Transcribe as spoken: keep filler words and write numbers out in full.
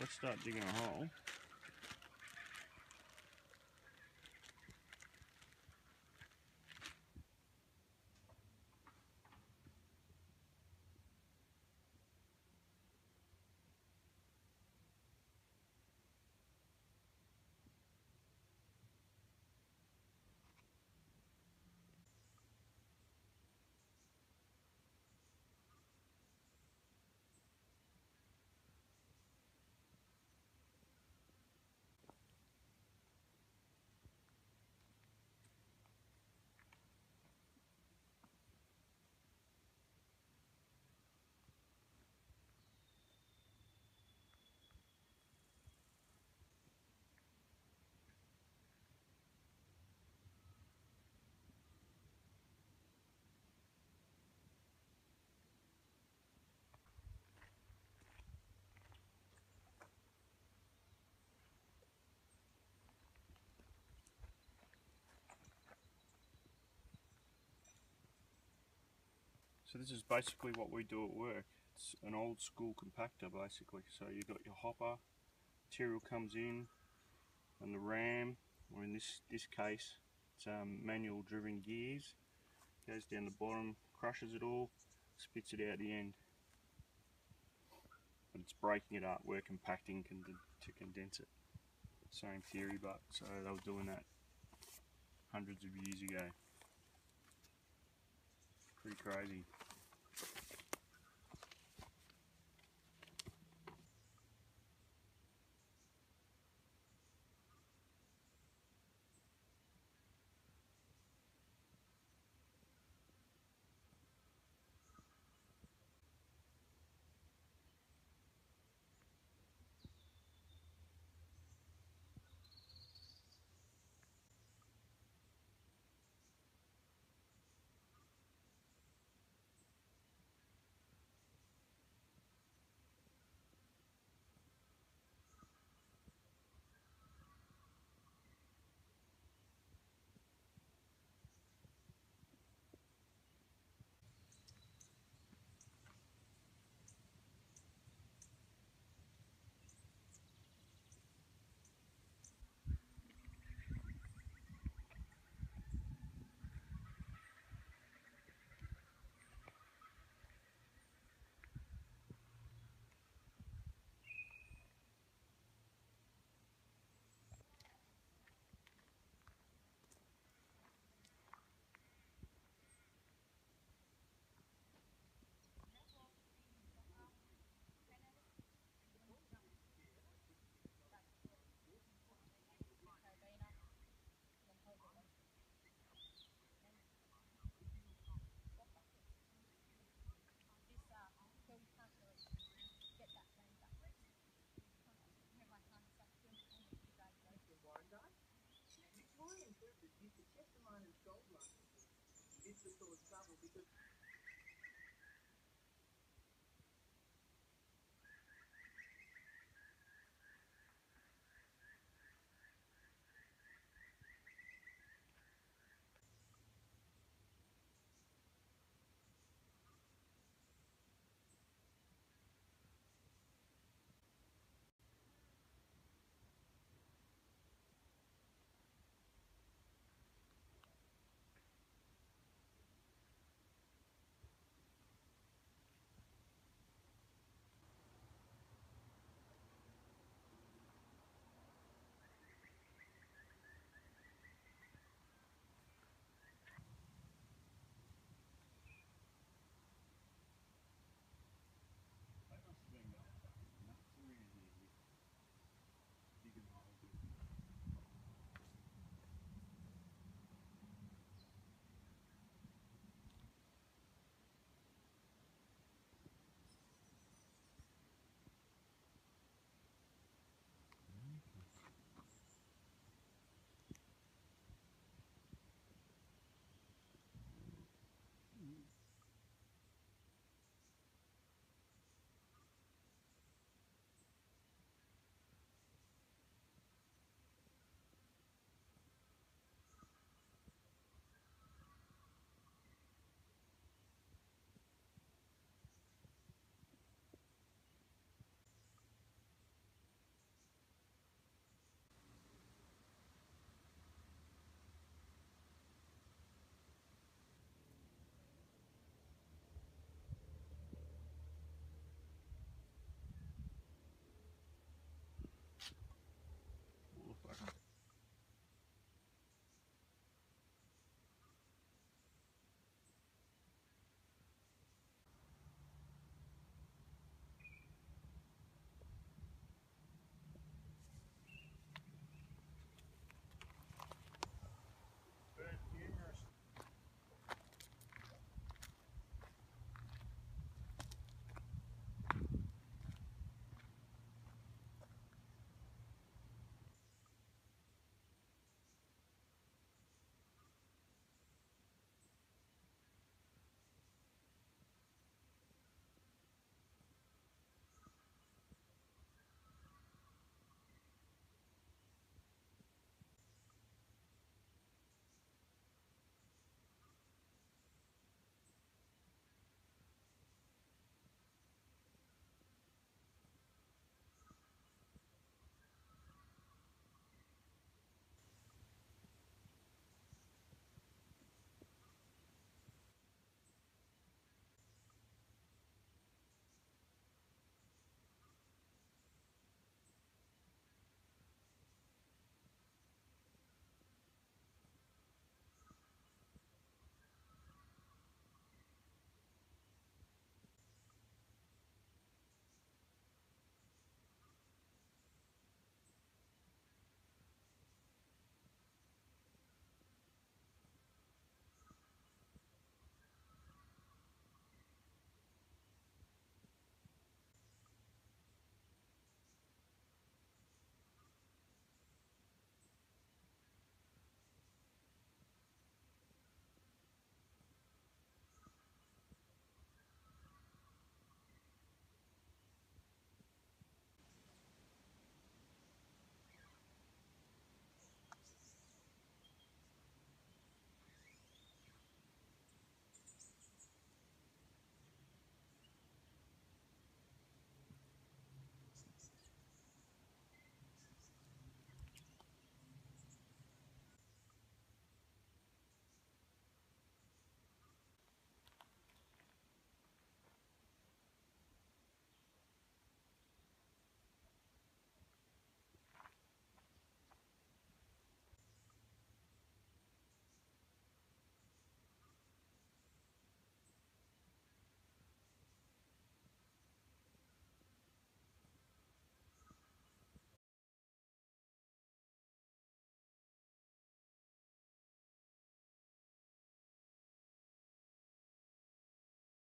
Let's start digging a hole. So this is basically what we do at work. It's an old school compactor basically. So you've got your hopper, material comes in, and the ram, or in this, this case, it's um, manual driven gears. Goes down the bottom, crushes it all, spits it out the end. But it's breaking it up, we're compacting con to condense it. Same theory, but so they were doing that hundreds of years ago. Pretty crazy. It's just a little trouble because